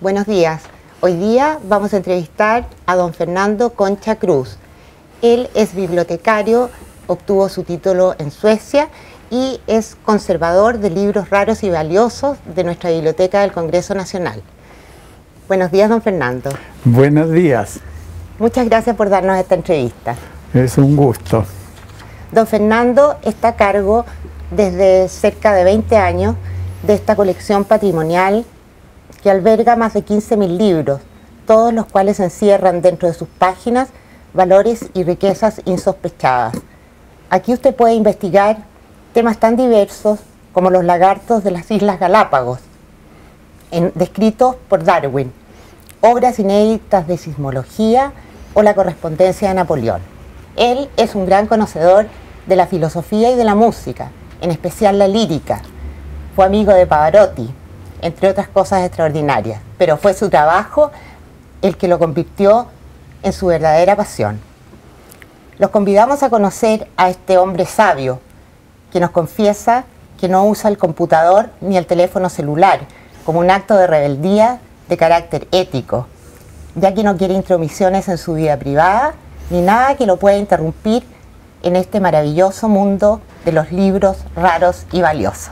Buenos días. Hoy día vamos a entrevistar a don Fernando Concha Cruz. Él es bibliotecario, obtuvo su título en Suecia y es conservador de libros raros y valiosos de nuestra Biblioteca del Congreso Nacional. Buenos días, don Fernando. Buenos días. Muchas gracias por darnos esta entrevista. Es un gusto. Don Fernando está a cargo desde cerca de 20 años de esta colección patrimonial que alberga más de 15.000 libros, todos los cuales encierran dentro de sus páginas valores y riquezas insospechadas. Aquí usted puede investigar temas tan diversos como los lagartos de las Islas Galápagos, descritos por Darwin, obras inéditas de sismología o la correspondencia de Napoleón. Él es un gran conocedor de la filosofía y de la música, en especial la lírica. Fue amigo de Pavarotti, entre otras cosas extraordinarias, pero fue su trabajo el que lo convirtió en su verdadera pasión. Los convidamos a conocer a este hombre sabio, que nos confiesa que no usa el computador ni el teléfono celular como un acto de rebeldía de carácter ético, ya que no quiere intromisiones en su vida privada ni nada que lo pueda interrumpir en este maravilloso mundo de los libros raros y valiosos.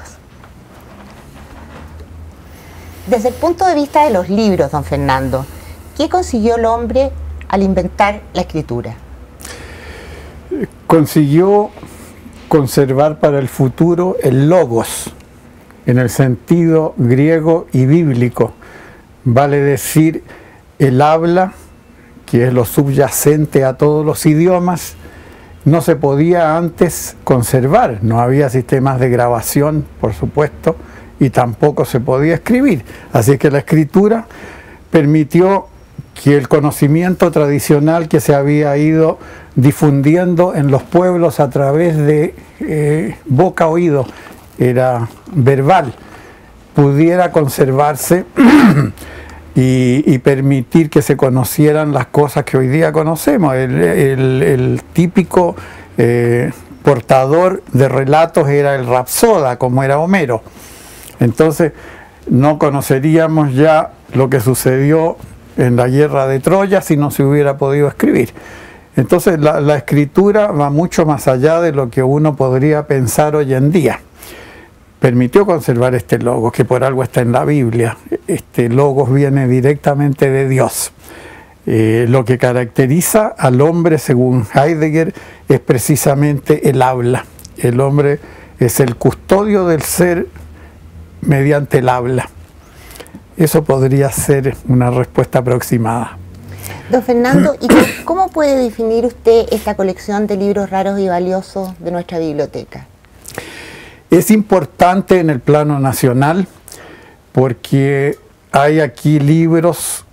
Desde el punto de vista de los libros, don Fernando, ¿qué consiguió el hombre al inventar la escritura? Consiguió conservar para el futuro el logos, en el sentido griego y bíblico, vale decir el habla, que es lo subyacente a todos los idiomas. No se podía antes conservar, no había sistemas de grabación, por supuesto, y tampoco se podía escribir. Así que la escritura permitió que el conocimiento tradicional que se había ido difundiendo en los pueblos a través de boca-oído, era verbal, pudiera conservarse y permitir que se conocieran las cosas que hoy día conocemos. El típico portador de relatos era el rapsoda, como era Homero. Entonces no conoceríamos ya lo que sucedió en la guerra de Troya si no se hubiera podido escribir. Entonces la escritura va mucho más allá de lo que uno podría pensar hoy en día. Permitió conservar este logos, que por algo está en la Biblia. Este logos viene directamente de Dios. Lo que caracteriza al hombre, según Heidegger, es precisamente el habla. El hombre es el custodio del ser mediante el habla. Eso podría ser una respuesta aproximada. Don Fernando, ¿y cómo puede definir usted esta colección de libros raros y valiosos de nuestra biblioteca? Es importante en el plano nacional porque hay aquí libros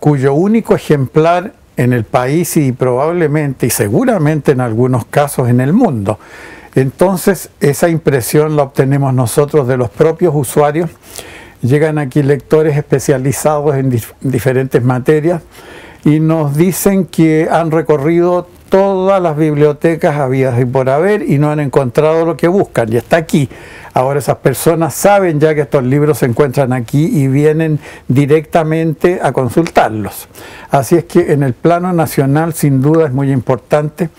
cuyo único ejemplar en el país y probablemente y seguramente en algunos casos en el mundo. Entonces esa impresión la obtenemos nosotros de los propios usuarios. Llegan aquí lectores especializados en diferentes materias y nos dicen que han recorrido todas las bibliotecas habidas y por haber y no han encontrado lo que buscan, y está aquí. Ahora esas personas saben ya que estos libros se encuentran aquí y vienen directamente a consultarlos. Así es que en el plano nacional sin duda es muy importante.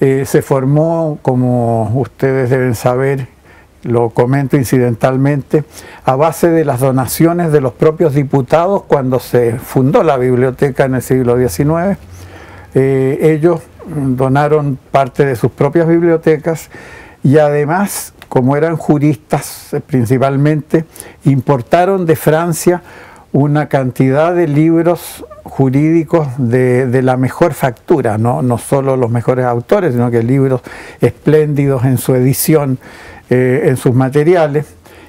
Se formó, como ustedes deben saber, lo comento incidentalmente, a base de las donaciones de los propios diputados cuando se fundó la biblioteca en el siglo XIX. Ellos donaron parte de sus propias bibliotecas y además, como eran juristas principalmente, importaron de Francia una cantidad de libros jurídicos de la mejor factura, no solo los mejores autores, sino que libros espléndidos en su edición, en sus materiales,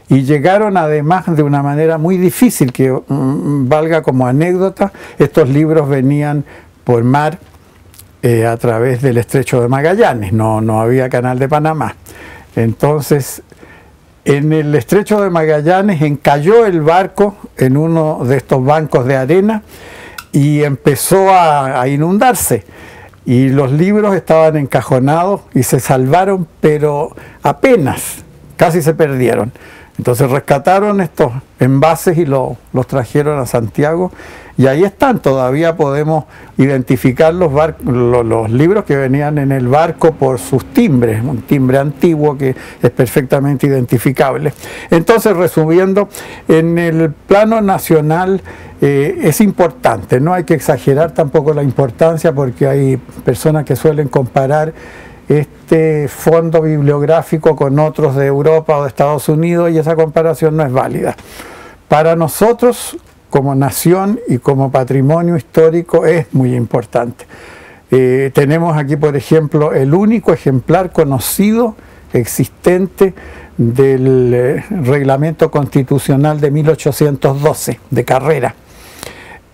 y llegaron además de una manera muy difícil, que valga como anécdota. Estos libros venían por mar, a través del Estrecho de Magallanes, no había canal de Panamá. Entonces, en el Estrecho de Magallanes encalló el barco en uno de estos bancos de arena y empezó a inundarse. Y los libros estaban encajonados y se salvaron, pero apenas, casi se perdieron. Entonces rescataron estos envases y los trajeron a Santiago, y ahí están. Todavía podemos identificar los libros que venían en el barco por sus timbres, un timbre antiguo que es perfectamente identificable. Entonces, resumiendo, en el plano nacional es importante, no hay que exagerar tampoco la importancia, porque hay personas que suelen comparar este fondo bibliográfico con otros de Europa o de Estados Unidos, y esa comparación no es válida. Para nosotros, como nación y como patrimonio histórico, es muy importante. Tenemos aquí, por ejemplo, el único ejemplar conocido existente del Reglamento Constitucional de 1812, de Carrera.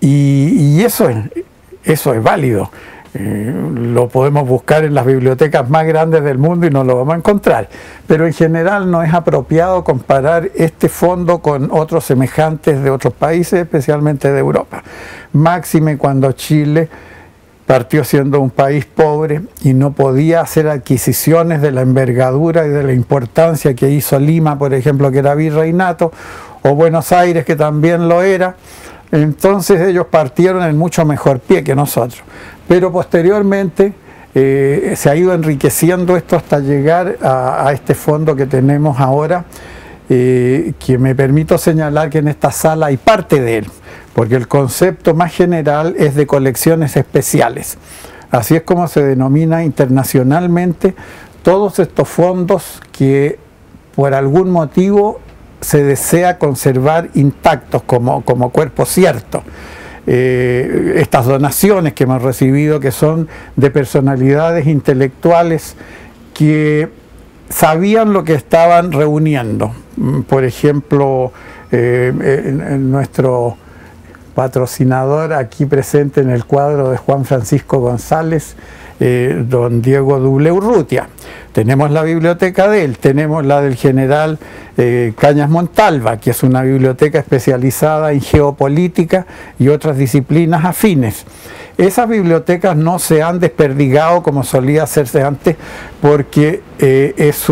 Y eso es válido. Lo podemos buscar en las bibliotecas más grandes del mundo y no lo vamos a encontrar, pero en general no es apropiado comparar este fondo con otros semejantes de otros países, especialmente de Europa, máxime cuando Chile partió siendo un país pobre y no podía hacer adquisiciones de la envergadura y de la importancia que hizo Lima, por ejemplo, que era virreinato, o Buenos Aires, que también lo era. Entonces ellos partieron en mucho mejor pie que nosotros, pero posteriormente se ha ido enriqueciendo esto hasta llegar a este fondo que tenemos ahora, que me permito señalar que en esta sala hay parte de él, porque el concepto más general es de colecciones especiales. Así es como se denomina internacionalmente todos estos fondos que por algún motivo se desea conservar intactos como cuerpo cierto. Estas donaciones que hemos recibido, que son de personalidades intelectuales que sabían lo que estaban reuniendo. Por ejemplo, nuestro patrocinador aquí presente en el cuadro de Juan Francisco González, don Diego Duble Urrutia. Tenemos la biblioteca de él, tenemos la del general Cañas Montalva, que es una biblioteca especializada en geopolítica y otras disciplinas afines. Esas bibliotecas no se han desperdigado como solía hacerse antes, porque es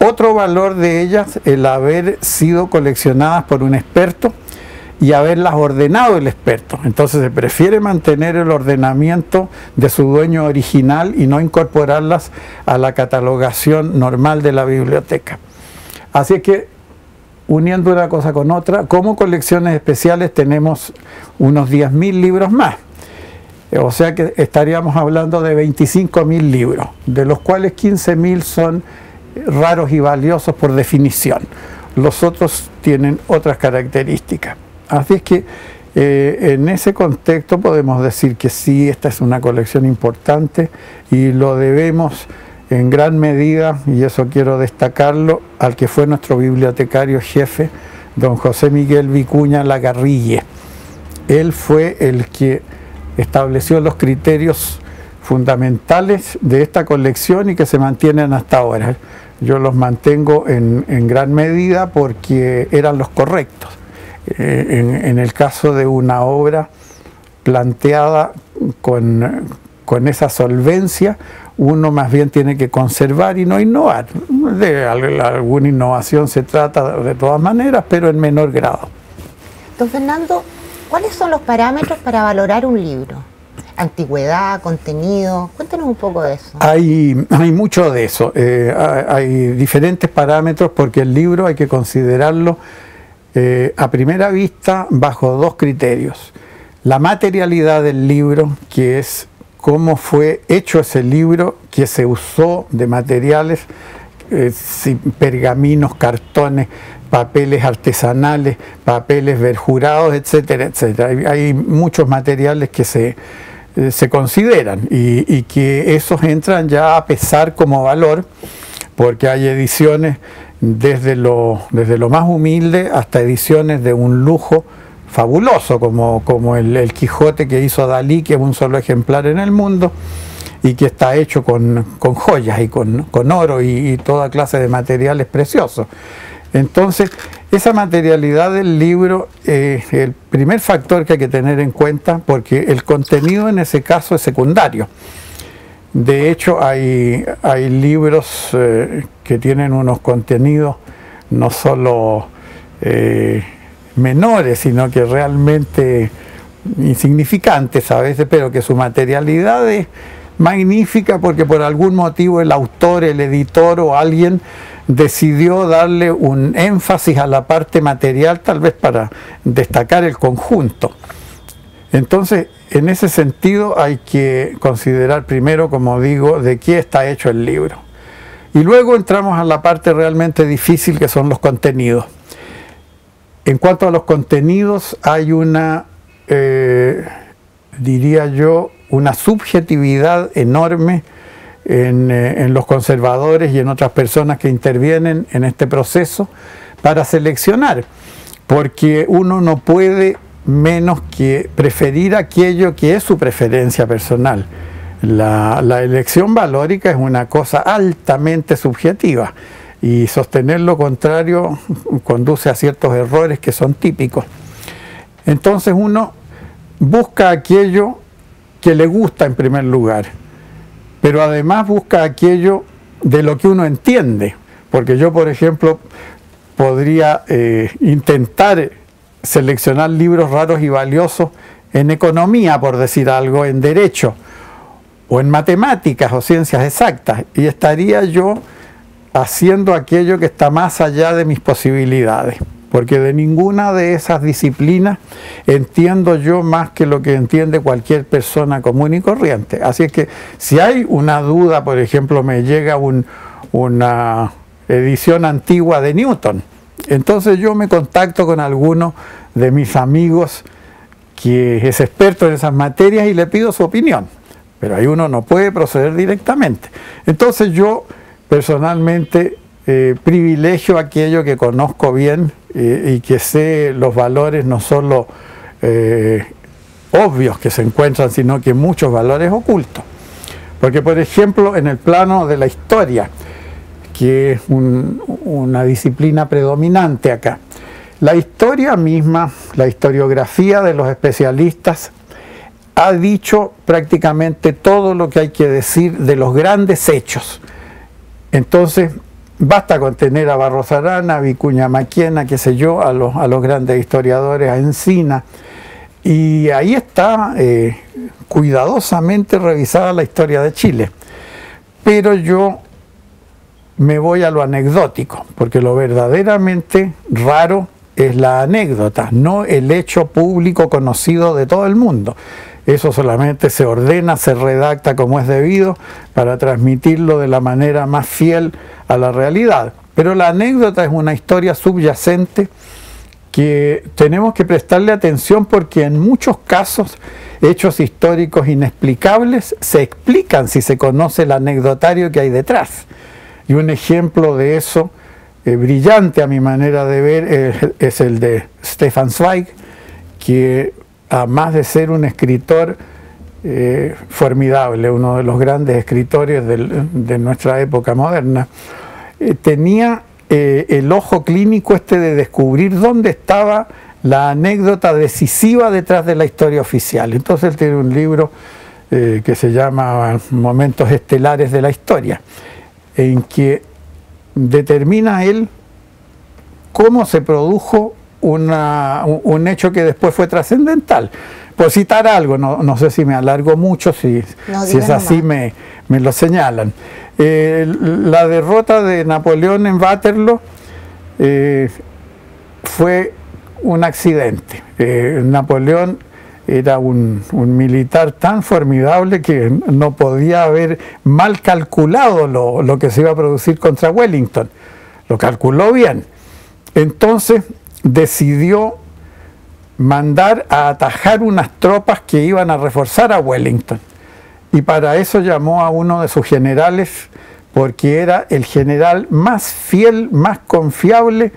otro valor de ellas el haber sido coleccionadas por un experto y haberlas ordenado el experto. Entonces se prefiere mantener el ordenamiento de su dueño original y no incorporarlas a la catalogación normal de la biblioteca. Así es que, uniendo una cosa con otra, como colecciones especiales tenemos unos 10.000 libros más. O sea que estaríamos hablando de 25.000 libros, de los cuales 15.000 son raros y valiosos por definición. Los otros tienen otras características. Así es que en ese contexto podemos decir que sí, esta es una colección importante, y lo debemos en gran medida, y eso quiero destacarlo, al que fue nuestro bibliotecario jefe, don José Miguel Vicuña Lagarrille. Él fue el que estableció los criterios fundamentales de esta colección y que se mantienen hasta ahora. Yo los mantengo en gran medida porque eran los correctos. En el caso de una obra planteada con esa solvencia, uno más bien tiene que conservar y no innovar. De alguna innovación se trata de todas maneras, pero en menor grado. Don Fernando, ¿cuáles son los parámetros para valorar un libro? Antigüedad, contenido, cuéntanos un poco de eso. Hay mucho de eso. Hay diferentes parámetros, porque el libro hay que considerarlo a primera vista bajo dos criterios: la materialidad del libro, que es cómo fue hecho ese libro, que se usó de materiales, pergaminos, cartones, papeles artesanales, papeles perjurados, etcétera, etcétera. Hay muchos materiales que se consideran y que esos entran ya a pesar como valor, porque hay ediciones desde lo más humilde hasta ediciones de un lujo fabuloso, como el Quijote que hizo Dalí, que es un solo ejemplar en el mundo y que está hecho con joyas y con oro y toda clase de materiales preciosos. Entonces, esa materialidad del libro es el primer factor que hay que tener en cuenta, porque el contenido en ese caso es secundario. De hecho, hay libros que tienen unos contenidos no solo menores, sino que realmente insignificantes a veces, pero que su materialidad es magnífica porque por algún motivo el autor, el editor o alguien decidió darle un énfasis a la parte material, tal vez para destacar el conjunto. Entonces, en ese sentido hay que considerar primero, como digo, de qué está hecho el libro. Y luego entramos a la parte realmente difícil, que son los contenidos. En cuanto a los contenidos, hay una, diría yo, una subjetividad enorme en los conservadores y en otras personas que intervienen en este proceso para seleccionar, porque uno no puede menos que preferir aquello que es su preferencia personal. La elección valórica es una cosa altamente subjetiva y sostener lo contrario conduce a ciertos errores que son típicos. Entonces uno busca aquello que le gusta en primer lugar, pero además busca aquello de lo que uno entiende, porque yo, por ejemplo, podría intentar seleccionar libros raros y valiosos en economía, por decir algo, en derecho, o en matemáticas o ciencias exactas, y estaría yo haciendo aquello que está más allá de mis posibilidades, porque de ninguna de esas disciplinas entiendo yo más que lo que entiende cualquier persona común y corriente. Así es que si hay una duda, por ejemplo, me llega una edición antigua de Newton, entonces yo me contacto con alguno de mis amigos que es experto en esas materias y le pido su opinión, pero ahí uno no puede proceder directamente. Entonces yo personalmente privilegio aquello que conozco bien y que sé los valores no solo obvios que se encuentran, sino que muchos valores ocultos. Porque, por ejemplo, en el plano de la historia, que es una disciplina predominante acá, la historia misma, la historiografía de los especialistas, ha dicho prácticamente todo lo que hay que decir de los grandes hechos. Entonces, basta con tener a Barros Arana, a Vicuña Mackenna, qué sé yo, a los grandes historiadores, a Encina. Y ahí está cuidadosamente revisada la historia de Chile. Pero yo me voy a lo anecdótico, porque lo verdaderamente raro es la anécdota, no el hecho público conocido de todo el mundo. Eso solamente se ordena, se redacta como es debido para transmitirlo de la manera más fiel a la realidad. Pero la anécdota es una historia subyacente que tenemos que prestarle atención porque en muchos casos hechos históricos inexplicables se explican si se conoce el anecdotario que hay detrás. Y un ejemplo de eso, brillante a mi manera de ver, es el de Stefan Zweig, que además de ser un escritor formidable, uno de los grandes escritores de nuestra época moderna, tenía el ojo clínico de descubrir dónde estaba la anécdota decisiva detrás de la historia oficial. Entonces él tiene un libro que se llama Momentos Estelares de la Historia, en que determina él cómo se produjo un hecho que después fue trascendental. Por citar algo, no sé si me alargo mucho, si es así me lo señalan. La derrota de Napoleón en Waterloo fue un accidente. Napoleón era un militar tan formidable que no podía haber mal calculado lo que se iba a producir contra Wellington. Lo calculó bien. Entonces decidió mandar a atajar unas tropas que iban a reforzar a Wellington, y para eso llamó a uno de sus generales, porque era el general más fiel, más confiable,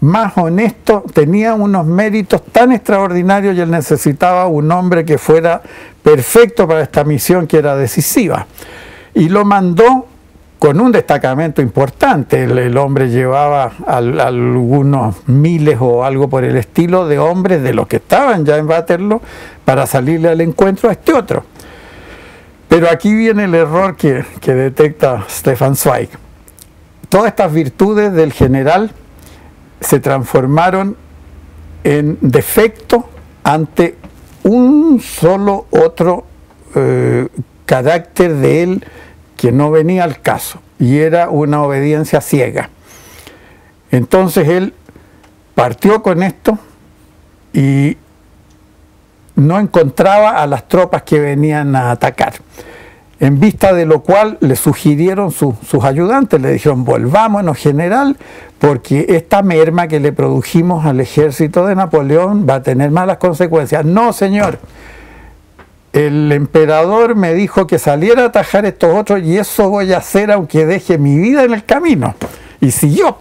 más honesto, tenía unos méritos tan extraordinarios y él necesitaba un hombre que fuera perfecto para esta misión que era decisiva, y lo mandó con un destacamento importante. El hombre llevaba algunos miles o algo por el estilo de hombres de los que estaban ya en Waterloo para salirle al encuentro a este otro. Pero aquí viene el error que detecta Stefan Zweig. Todas estas virtudes del general se transformaron en defecto ante un solo otro carácter de él que no venía al caso, y era una obediencia ciega. Entonces él partió con esto y no encontraba a las tropas que venían a atacar, en vista de lo cual le sugirieron sus ayudantes, le dijeron: volvámonos, general, porque esta merma que le produjimos al ejército de Napoleón va a tener malas consecuencias. No, señor, el emperador me dijo que saliera a atajar estos otros y eso voy a hacer aunque deje mi vida en el camino. Y siguió.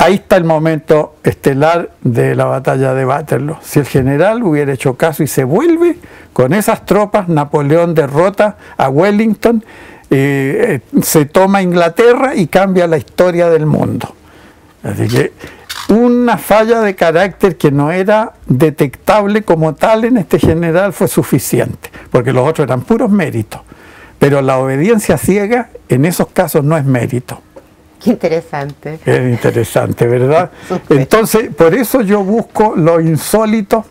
Ahí está el momento estelar de la batalla de Waterloo. Si el general hubiera hecho caso y se vuelve con esas tropas, Napoleón derrota a Wellington, se toma Inglaterra y cambia la historia del mundo. Así que una falla de carácter que no era detectable como tal en este general fue suficiente, porque los otros eran puros méritos. Pero la obediencia ciega en esos casos no es mérito. Qué interesante. Es interesante, ¿verdad? Entonces, por eso yo busco lo insólito,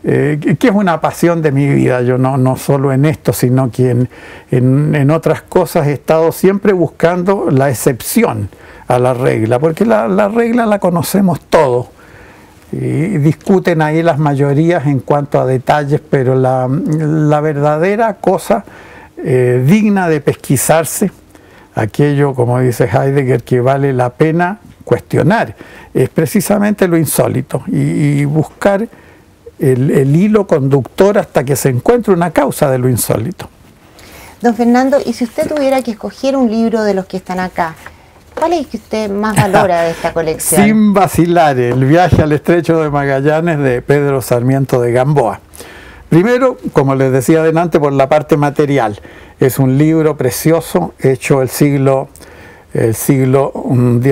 que es una pasión de mi vida. Yo no solo en esto, sino que en otras cosas he estado siempre buscando la excepción a la regla, porque la regla la conocemos todos. Y discuten ahí las mayorías en cuanto a detalles, pero la verdadera cosa digna de pesquisarse, aquello, como dice Heidegger, que vale la pena cuestionar, es precisamente lo insólito y buscar el hilo conductor hasta que se encuentre una causa de lo insólito. Don Fernando, y si usted tuviera que escoger un libro de los que están acá, ¿cuál es el que usted más valora de esta colección? Sin vacilar, El viaje al Estrecho de Magallanes de Pedro Sarmiento de Gamboa. Primero, como les decía adelante, por la parte material. Es un libro precioso hecho el siglo XVIII,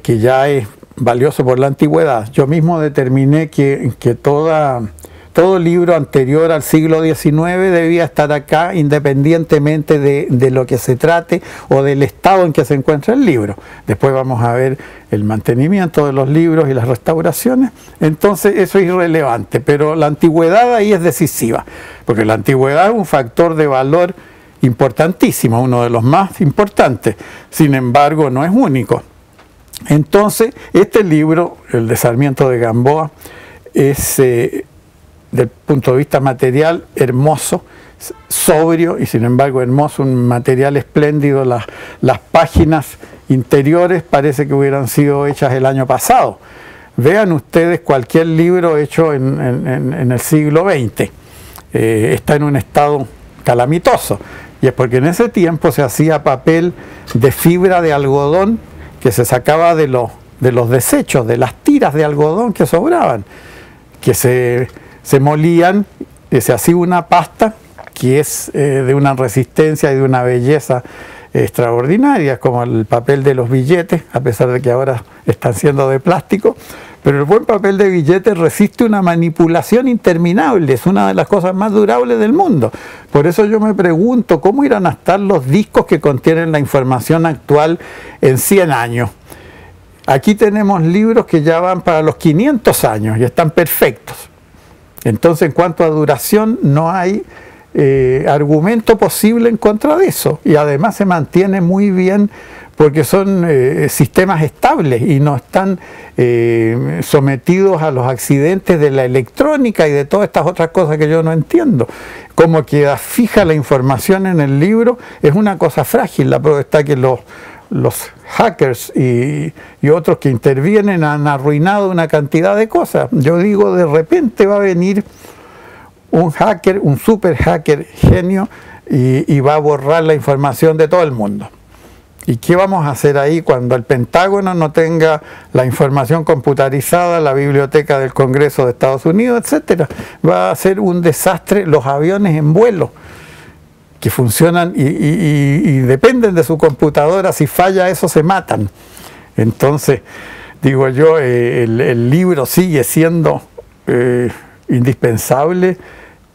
que ya es valioso por la antigüedad. Yo mismo determiné que todo libro anterior al siglo XIX debía estar acá, independientemente de lo que se trate o del estado en que se encuentra el libro. Después vamos a ver el mantenimiento de los libros y las restauraciones. Entonces eso es irrelevante, pero la antigüedad ahí es decisiva, porque la antigüedad es un factor de valor importantísimo, uno de los más importantes. Sin embargo, no es único. Entonces, este libro, el de Sarmiento de Gamboa, es... del punto de vista material, hermoso, sobrio y sin embargo hermoso, un material espléndido. Las páginas interiores parece que hubieran sido hechas el año pasado. Vean ustedes cualquier libro hecho en el siglo XX, está en un estado calamitoso, y es porque en ese tiempo se hacía papel de fibra de algodón que se sacaba de los desechos, de las tiras de algodón que sobraban, que se molían, se hacía una pasta que es de una resistencia y de una belleza extraordinaria, como el papel de los billetes, a pesar de que ahora están siendo de plástico, pero el buen papel de billetes resiste una manipulación interminable, es una de las cosas más durables del mundo. Por eso yo me pregunto, ¿cómo irán a estar los discos que contienen la información actual en 100 años? Aquí tenemos libros que ya van para los 500 años y están perfectos. Entonces, en cuanto a duración, no hay argumento posible en contra de eso. Y además se mantiene muy bien porque son sistemas estables y no están sometidos a los accidentes de la electrónica y de todas estas otras cosas que yo no entiendo. Como queda fija la información en el libro, es una cosa frágil. La prueba está que los hackers y otros que intervienen han arruinado una cantidad de cosas. Yo digo, de repente va a venir un hacker, un super hacker genio, y va a borrar la información de todo el mundo. ¿Y qué vamos a hacer ahí cuando el Pentágono no tenga la información computarizada, la Biblioteca del Congreso de Estados Unidos, etcétera? Va a ser un desastre. Los aviones en vuelo que funcionan y dependen de su computadora, si falla eso se matan. Entonces, digo yo, el libro sigue siendo indispensable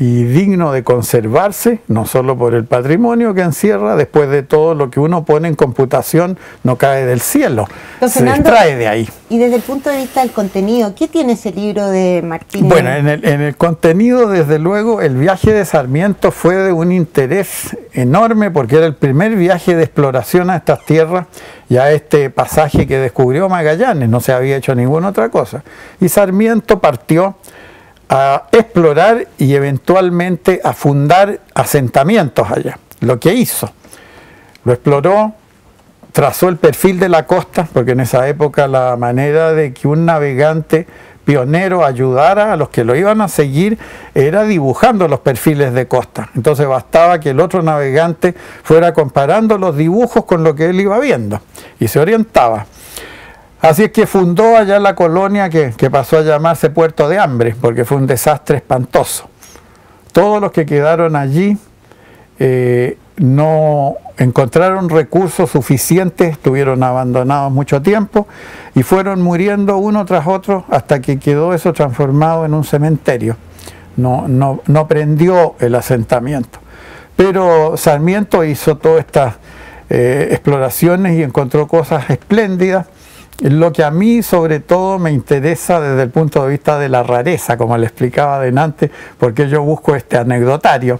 y digno de conservarse, no solo por el patrimonio que encierra, después de todo lo que uno pone en computación no cae del cielo, se extrae de ahí. Y desde el punto de vista del contenido, ¿qué tiene ese libro de Martínez? Bueno, en el contenido, desde luego, el viaje de Sarmiento fue de un interés enorme porque era el primer viaje de exploración a estas tierras y a este pasaje que descubrió Magallanes, no se había hecho ninguna otra cosa. Y Sarmiento partió a explorar y eventualmente a fundar asentamientos allá, lo que hizo. Lo exploró, trazó el perfil de la costa, porque en esa época la manera de que un navegante pionero ayudara a los que lo iban a seguir era dibujando los perfiles de costa. Entonces bastaba que el otro navegante fuera comparando los dibujos con lo que él iba viendo y se orientaba. Así es que fundó allá la colonia que pasó a llamarse Puerto de Hambre, porque fue un desastre espantoso. Todos los que quedaron allí no encontraron recursos suficientes, estuvieron abandonados mucho tiempo y fueron muriendo uno tras otro hasta que quedó eso transformado en un cementerio. No prendió el asentamiento. Pero Sarmiento hizo todas estas exploraciones y encontró cosas espléndidas. Lo que a mí sobre todo me interesa desde el punto de vista de la rareza, como le explicaba delante, porque yo busco este anecdotario,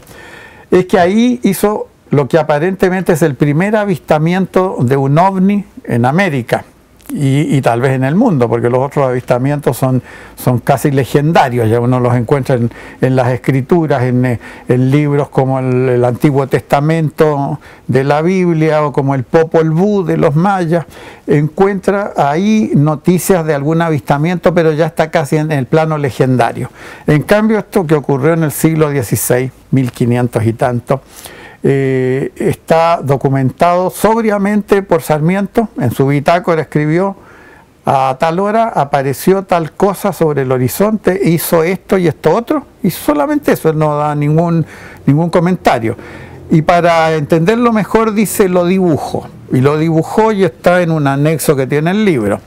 es que ahí hizo lo que aparentemente es el primer avistamiento de un ovni en América y tal vez en el mundo, porque los otros avistamientos son casi legendarios, ya uno los encuentra en las escrituras, en libros como el Antiguo Testamento de la Biblia o como el Popol Vuh de los mayas. Encuentra ahí noticias de algún avistamiento, pero ya está casi en el plano legendario. En cambio, esto que ocurrió en el siglo XVI, 1500 y tanto, está documentado sobriamente por Sarmiento. En su bitácora escribió: a tal hora apareció tal cosa sobre el horizonte, hizo esto y esto otro, y solamente eso, no da ningún comentario. Y para entenderlo mejor dice: lo dibujo, y lo dibujó y está en un anexo que tiene el libro.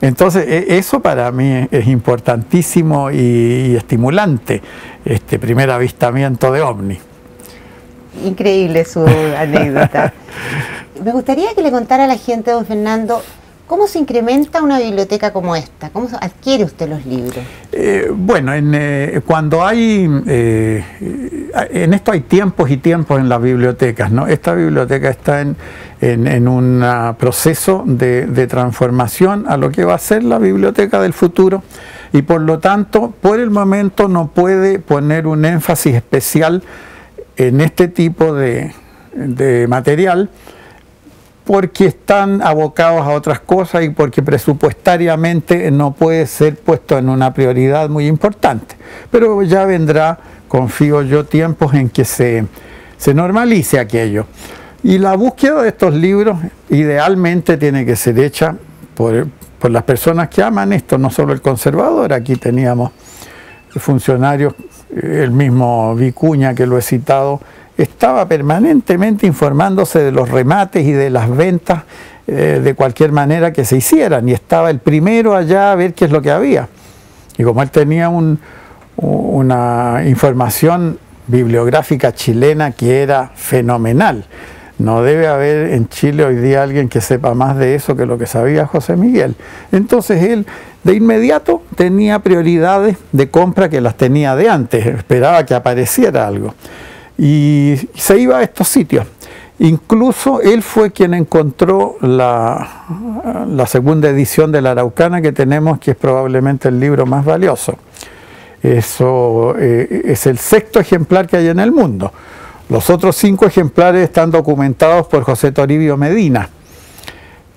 Entonces eso para mí es importantísimo y estimulante, este primer avistamiento de ovni. Increíble su anécdota. Me gustaría que le contara a la gente, don Fernando, ¿cómo se incrementa una biblioteca como esta? ¿Cómo adquiere usted los libros? Bueno, cuando hay... en esto hay tiempos y tiempos en las bibliotecas, ¿no? Esta biblioteca está en un proceso de transformación a lo que va a ser la biblioteca del futuro y por lo tanto, por el momento no puede poner un énfasis especial en este tipo de material, porque están abocados a otras cosas y porque presupuestariamente no puede ser puesto en una prioridad muy importante. Pero ya vendrá, confío yo, tiempos en que se normalice aquello. Y la búsqueda de estos libros idealmente tiene que ser hecha por las personas que aman esto, no solo el conservador. Aquí teníamos funcionarios, el mismo Vicuña, que lo he citado, estaba permanentemente informándose de los remates y de las ventas de cualquier manera que se hicieran, y estaba el primero allá a ver qué es lo que había. Y como él tenía una información bibliográfica chilena que era fenomenal, no debe haber en Chile hoy día alguien que sepa más de eso que lo que sabía José Miguel. Entonces él de inmediato tenía prioridades de compra que las tenía de antes, esperaba que apareciera algo. Y se iba a estos sitios. Incluso él fue quien encontró la segunda edición de La Araucana que tenemos, que es probablemente el libro más valioso. Eso es el sexto ejemplar que hay en el mundo. Los otros 5 ejemplares están documentados por José Toribio Medina.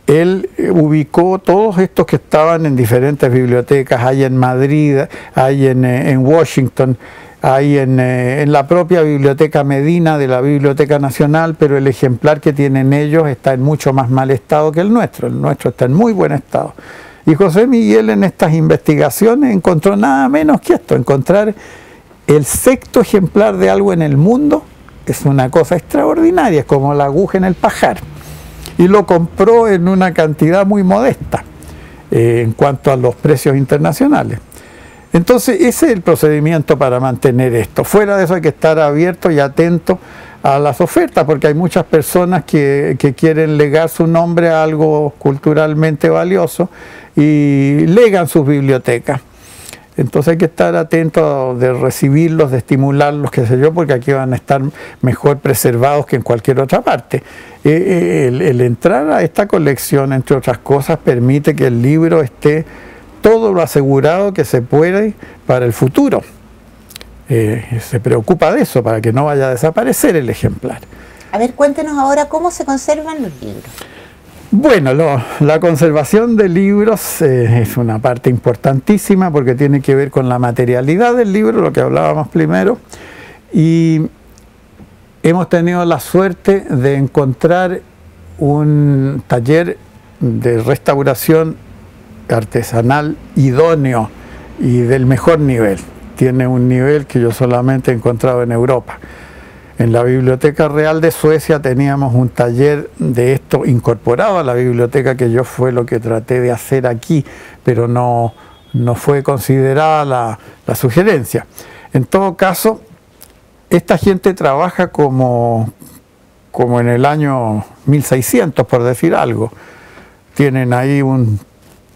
Él ubicó todos estos que estaban en diferentes bibliotecas, hay en Madrid, hay en Washington, hay en la propia Biblioteca Medina de la Biblioteca Nacional, pero el ejemplar que tienen ellos está en mucho más mal estado que el nuestro está en muy buen estado. Y José Miguel en estas investigaciones encontró nada menos que esto, encontrar el sexto ejemplar de algo en el mundo es una cosa extraordinaria, es como la aguja en el pajar. Y lo compró en una cantidad muy modesta en cuanto a los precios internacionales. Entonces ese es el procedimiento para mantener esto. Fuera de eso hay que estar abierto y atento a las ofertas, porque hay muchas personas que quieren legar su nombre a algo culturalmente valioso y legan sus bibliotecas. Entonces hay que estar atento de recibirlos, de estimularlos, qué sé yo, porque aquí van a estar mejor preservados que en cualquier otra parte. El entrar a esta colección, entre otras cosas, permite que el libro esté todo lo asegurado que se puede para el futuro. Se preocupa de eso, para que no vaya a desaparecer el ejemplar. A ver, cuéntenos ahora cómo se conservan los libros. Bueno, la conservación de libros es una parte importantísima porque tiene que ver con la materialidad del libro, lo que hablábamos primero, y hemos tenido la suerte de encontrar un taller de restauración artesanal idóneo y del mejor nivel. Tiene un nivel que yo solamente he encontrado en Europa. En la Biblioteca Real de Suecia teníamos un taller de esto incorporado a la biblioteca, que yo fue lo que traté de hacer aquí, pero no fue considerada la sugerencia. En todo caso, esta gente trabaja como en el año 1600, por decir algo. Tienen ahí un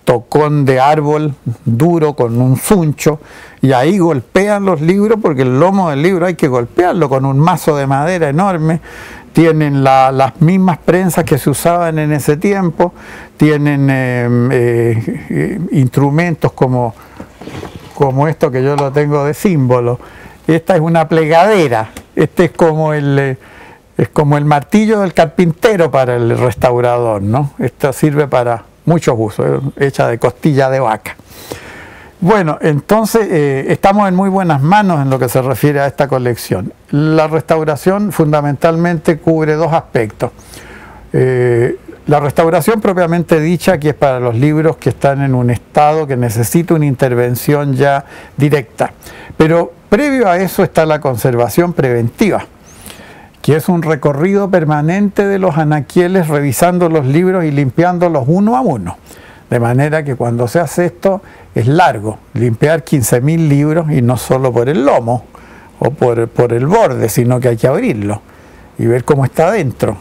tocón de árbol duro con un suncho y ahí golpean los libros, porque el lomo del libro hay que golpearlo con un mazo de madera enorme. Tienen las mismas prensas que se usaban en ese tiempo, tienen instrumentos como esto que yo lo tengo de símbolo. Esta es una plegadera, este es como el martillo del carpintero para el restaurador, ¿no? Esto sirve para muchos usos, hecha de costilla de vaca. Bueno, entonces estamos en muy buenas manos en lo que se refiere a esta colección. La restauración fundamentalmente cubre dos aspectos. La restauración propiamente dicha, que es para los libros que están en un estado que necesita una intervención ya directa. Pero previo a eso está la conservación preventiva, que es un recorrido permanente de los anaquieles revisando los libros y limpiándolos uno a uno. De manera que cuando se hace esto es largo, limpiar 15.000 libros, y no solo por el lomo o por el borde, sino que hay que abrirlo y ver cómo está dentro.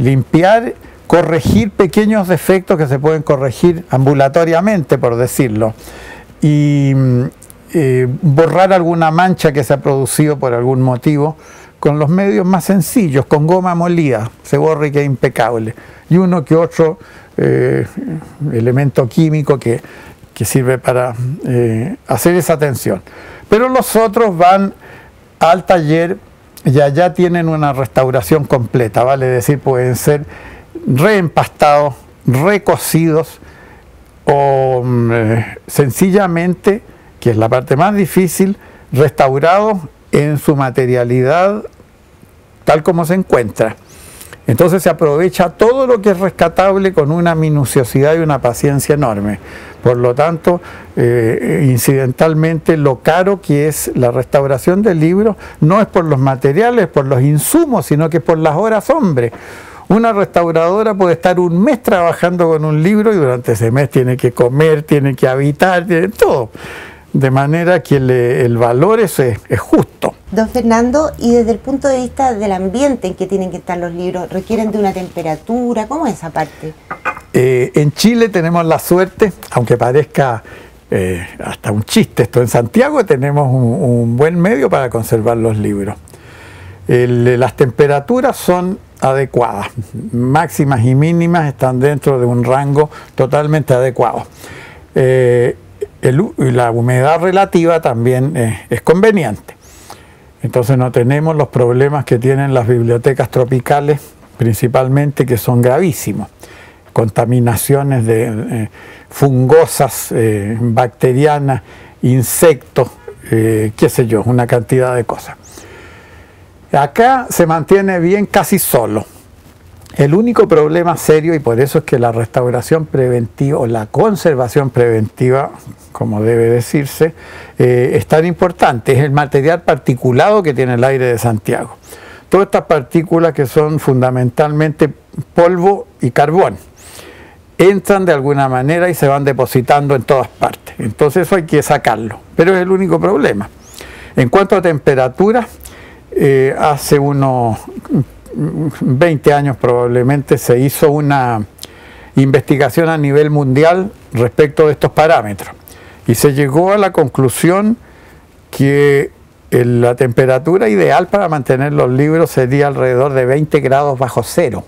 Limpiar, corregir pequeños defectos que se pueden corregir ambulatoriamente, por decirlo, y borrar alguna mancha que se ha producido por algún motivo, con los medios más sencillos, con goma molida, se borra y queda impecable. Y uno que otro elemento químico que sirve para hacer esa atención. Pero los otros van al taller y allá tienen una restauración completa, vale decir, pueden ser reempastados, recocidos o sencillamente, que es la parte más difícil, restaurados en su materialidad tal como se encuentra. Entonces se aprovecha todo lo que es rescatable con una minuciosidad y una paciencia enorme. Por lo tanto, incidentalmente, lo caro que es la restauración del libro no es por los materiales, por los insumos, sino que por las horas hombre. Una restauradora puede estar un mes trabajando con un libro y durante ese mes tiene que comer, tiene que habitar, tiene todo. De manera que el valor es justo. Don Fernando, y desde el punto de vista del ambiente en que tienen que estar los libros, ¿requieren de una temperatura? ¿Cómo es esa parte? En Chile tenemos la suerte, aunque parezca hasta un chiste esto, en Santiago tenemos un buen medio para conservar los libros. Las temperaturas son adecuadas, máximas y mínimas están dentro de un rango totalmente adecuado. La humedad relativa también es conveniente. Entonces no tenemos los problemas que tienen las bibliotecas tropicales, principalmente, que son gravísimos. Contaminaciones de fungosas, bacterianas, insectos, qué sé yo, una cantidad de cosas. Acá se mantiene bien casi solo. El único problema serio, y por eso es que la restauración preventiva o la conservación preventiva, como debe decirse, es tan importante, es el material particulado que tiene el aire de Santiago. Todas estas partículas que son fundamentalmente polvo y carbón. entran de alguna manera y se van depositando en todas partes. Entonces eso hay que sacarlo, pero es el único problema. En cuanto a temperatura, hace unos 20 años probablemente se hizo una investigación a nivel mundial respecto de estos parámetros y se llegó a la conclusión que la temperatura ideal para mantener los libros sería alrededor de 20 grados bajo cero.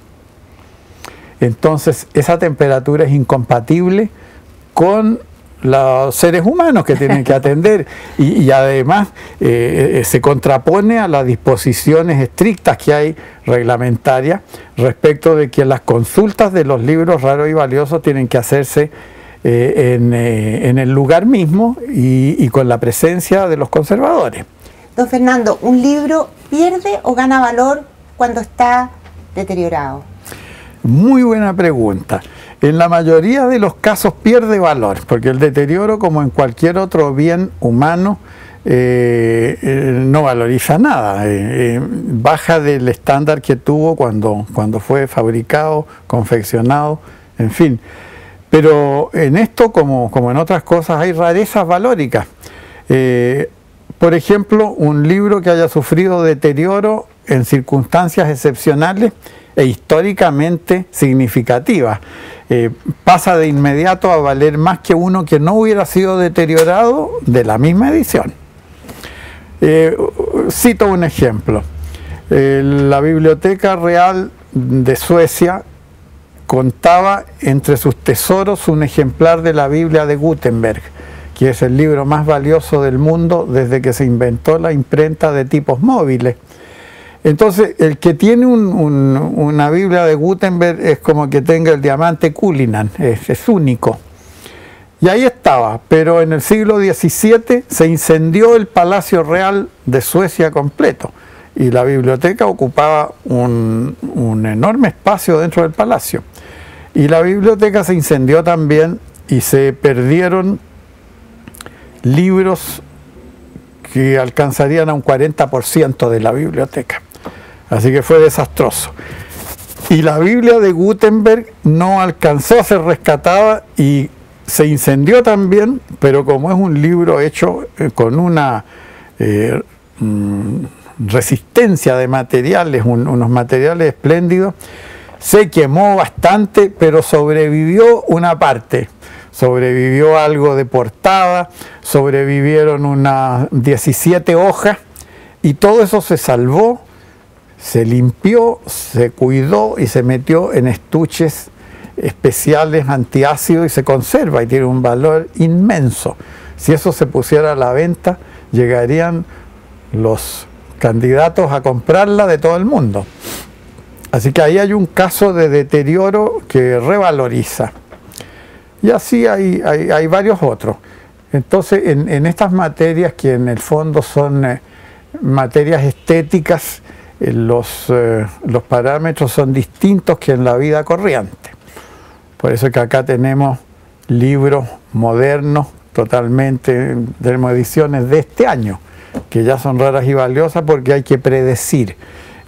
Entonces esa temperatura es incompatible con los seres humanos que tienen que atender y además se contrapone a las disposiciones estrictas que hay reglamentarias respecto de que las consultas de los libros raros y valiosos tienen que hacerse en el lugar mismo y con la presencia de los conservadores. Don Fernando, ¿un libro pierde o gana valor cuando está deteriorado? Muy buena pregunta. En la mayoría de los casos pierde valor, porque el deterioro, como en cualquier otro bien humano, no valoriza nada. Baja del estándar que tuvo cuando fue fabricado, confeccionado, en fin. Pero en esto, como en otras cosas, hay rarezas valóricas. Por ejemplo, un libro que haya sufrido deterioro en circunstancias excepcionales e históricamente significativas. Pasa de inmediato a valer más que uno que no hubiera sido deteriorado de la misma edición. Cito un ejemplo. La Biblioteca Real de Suecia contaba entre sus tesoros un ejemplar de la Biblia de Gutenberg, que es el libro más valioso del mundo desde que se inventó la imprenta de tipos móviles. Entonces, el que tiene una Biblia de Gutenberg es como que tenga el diamante Cullinan, es único. Y ahí estaba, pero en el siglo XVII se incendió el Palacio Real de Suecia completo y la biblioteca ocupaba un enorme espacio dentro del palacio. Y la biblioteca se incendió también y se perdieron libros que alcanzarían a un 40% de la biblioteca. Así que fue desastroso. Y la Biblia de Gutenberg no alcanzó a ser rescatada y se incendió también, pero como es un libro hecho con una resistencia de materiales, unos materiales espléndidos, se quemó bastante, pero sobrevivió una parte. Sobrevivió algo de portada, sobrevivieron unas 17 hojas y todo eso se salvó, se limpió, se cuidó y se metió en estuches especiales antiácido y se conserva y tiene un valor inmenso. Si eso se pusiera a la venta, llegarían los candidatos a comprarla de todo el mundo. Así que ahí hay un caso de deterioro que revaloriza. Y así hay varios otros. Entonces, en estas materias que en el fondo son materias estéticas, los parámetros son distintos que en la vida corriente. Por eso que acá tenemos libros modernos totalmente, tenemos ediciones de este año, que ya son raras y valiosas porque hay que predecir.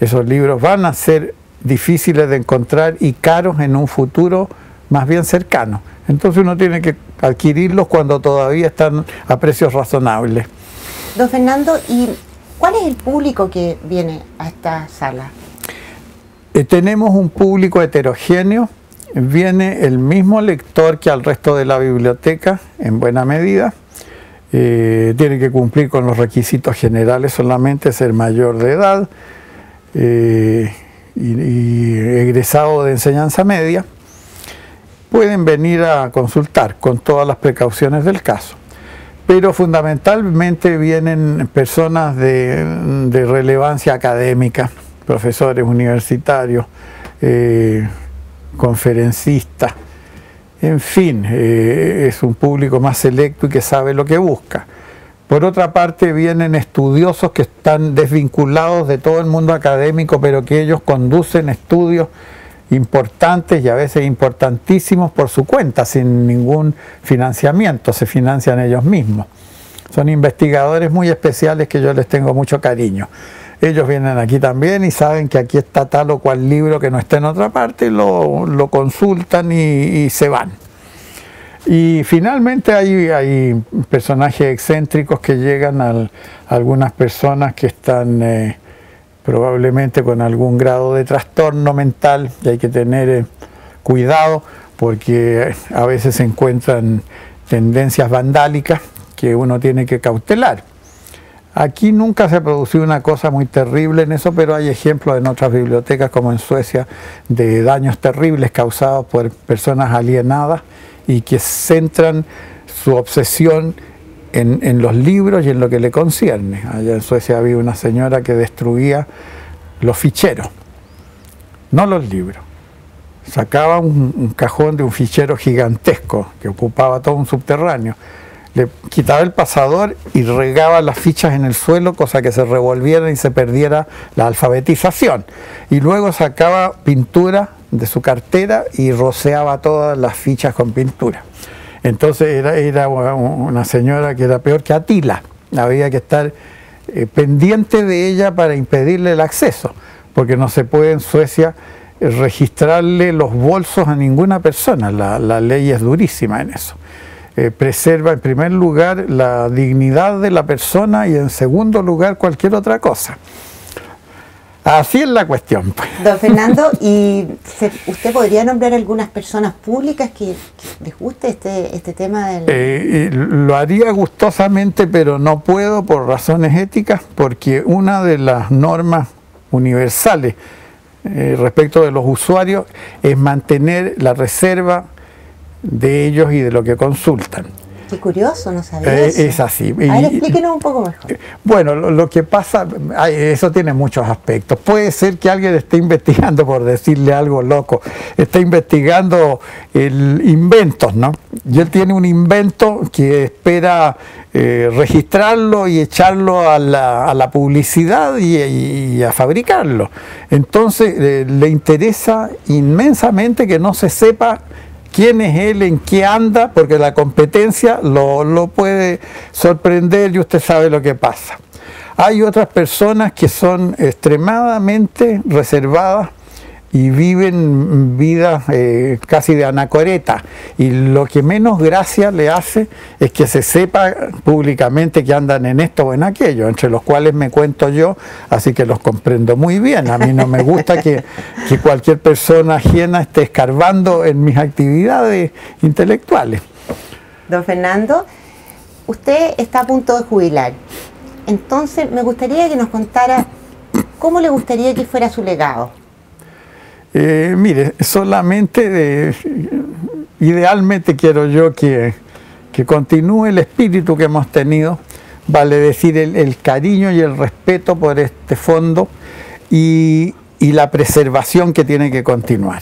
Esos libros van a ser difíciles de encontrar y caros en un futuro más bien cercano. Entonces uno tiene que adquirirlos cuando todavía están a precios razonables. Don Fernando, ¿y cuál es el público que viene a esta sala? Tenemos un público heterogéneo. Viene el mismo lector que al resto de la biblioteca, en buena medida. Tiene que cumplir con los requisitos generales solamente, ser mayor de edad y egresado de enseñanza media. Pueden venir a consultar con todas las precauciones del caso. Pero fundamentalmente vienen personas de relevancia académica, profesores universitarios, conferencistas, en fin, es un público más selecto y que sabe lo que busca. Por otra parte vienen estudiosos que están desvinculados de todo el mundo académico, pero que ellos conducen estudios importantes y a veces importantísimos por su cuenta, sin ningún financiamiento, se financian ellos mismos. Son investigadores muy especiales que yo les tengo mucho cariño. ellos vienen aquí también y saben que aquí está tal o cual libro que no está en otra parte, y lo consultan y se van. Y finalmente hay personajes excéntricos que llegan a algunas personas que están probablemente con algún grado de trastorno mental, y hay que tener cuidado porque a veces se encuentran tendencias vandálicas que uno tiene que cautelar. Aquí nunca se ha producido una cosa muy terrible en eso, pero hay ejemplos en otras bibliotecas como en Suecia de daños terribles causados por personas alienadas y que centran su obsesión en los libros y en lo que le concierne. Allá en Suecia había una señora que destruía los ficheros, no los libros. Sacaba un cajón de un fichero gigantesco que ocupaba todo un subterráneo. Le quitaba el pasador y regaba las fichas en el suelo, cosa que se revolvieran y se perdiera la alfabetización. Y luego sacaba pintura de su cartera y rociaba todas las fichas con pintura. Entonces era una señora que era peor que Atila. Había que estar pendiente de ella para impedirle el acceso, porque no se puede en Suecia registrarle los bolsos a ninguna persona. La ley es durísima en eso. Preserva en primer lugar la dignidad de la persona y en segundo lugar cualquier otra cosa. Así es la cuestión. Don Fernando, ¿y usted podría nombrar algunas personas públicas que les guste este tema? Lo haría gustosamente, pero no puedo por razones éticas, porque una de las normas universales respecto de los usuarios es mantener la reserva de ellos y de lo que consultan. Qué curioso, no sabía eso. Es así. A ver, explíquenos un poco mejor. Bueno, lo que pasa, eso tiene muchos aspectos. Puede ser que alguien esté investigando, por decirle algo loco, está investigando inventos, ¿no? Y él tiene un invento que espera registrarlo y echarlo a la publicidad y a fabricarlo. Entonces, le interesa inmensamente que no se sepa quién es él, en qué anda, porque la competencia lo puede sorprender y usted sabe lo que pasa. Hay otras personas que son extremadamente reservadas y viven vidas casi de anacoreta, y lo que menos gracia le hace es que se sepa públicamente que andan en esto o en aquello, entre los cuales me cuento yo, así que los comprendo muy bien. A mí no me gusta que cualquier persona ajena esté escarbando en mis actividades intelectuales. Don Fernando, usted está a punto de jubilar, entonces me gustaría que nos contara cómo le gustaría que fuera su legado. Mire, solamente idealmente quiero yo que continúe el espíritu que hemos tenido, vale decir el cariño y el respeto por este fondo y la preservación que tiene que continuar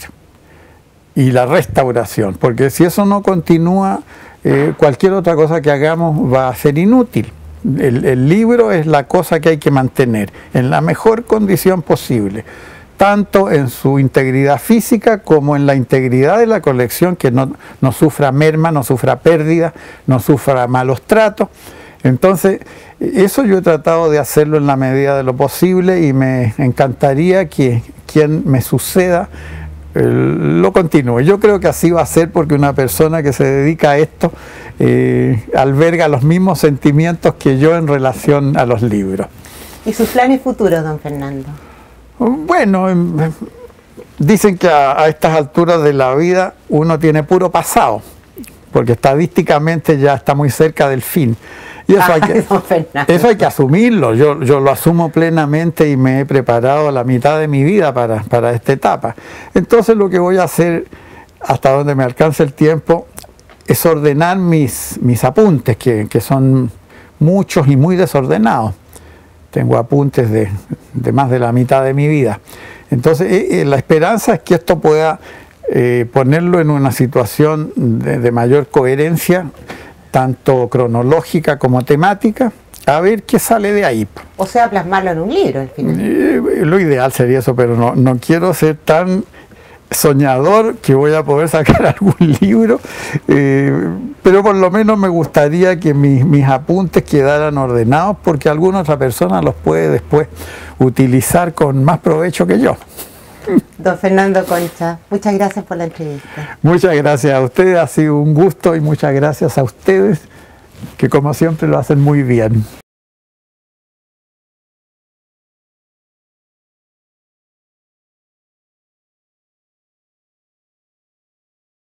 y la restauración, porque si eso no continúa, cualquier otra cosa que hagamos va a ser inútil. El libro es la cosa que hay que mantener en la mejor condición posible, tanto en su integridad física como en la integridad de la colección, que no sufra merma, no sufra pérdida, no sufra malos tratos. Entonces, eso yo he tratado de hacerlo en la medida de lo posible y me encantaría que quien me suceda lo continúe. Yo creo que así va a ser, porque una persona que se dedica a esto alberga los mismos sentimientos que yo en relación a los libros. ¿Y sus planes futuros, don Fernando? Bueno, dicen que a estas alturas de la vida uno tiene puro pasado, porque estadísticamente ya está muy cerca del fin. Y eso, eso hay que asumirlo. Yo lo asumo plenamente y me he preparado la mitad de mi vida para esta etapa. Entonces lo que voy a hacer, hasta donde me alcance el tiempo, es ordenar mis apuntes, que son muchos y muy desordenados. Tengo apuntes de más de la mitad de mi vida. Entonces, la esperanza es que esto pueda ponerlo en una situación de mayor coherencia, tanto cronológica como temática, a ver qué sale de ahí. O sea, plasmarlo en un libro, al final. Lo ideal sería eso, pero no quiero ser tan soñador que voy a poder sacar algún libro, pero por lo menos me gustaría que mis apuntes quedaran ordenados, porque alguna otra persona los puede después utilizar con más provecho que yo. Don Fernando Concha, muchas gracias por la entrevista. Muchas gracias a ustedes, ha sido un gusto, y muchas gracias a ustedes, que como siempre lo hacen muy bien.